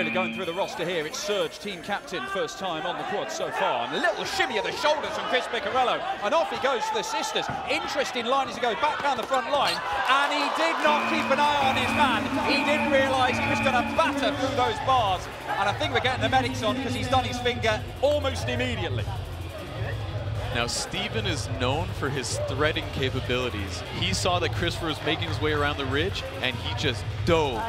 really going through the roster here. It's Serge, team captain, first time on the quad so far. And a little shimmy of the shoulders from Chris Piccarello. And off he goes to the sisters. Interesting line as he goes back down the front line. And he did not keep an eye on his man. He didn't realise he was going to batter through those bars. And I think we're getting the medics on because he's done his finger almost immediately. Now, Steven is known for his threading capabilities. He saw that Christopher was making his way around the ridge, and he just dove.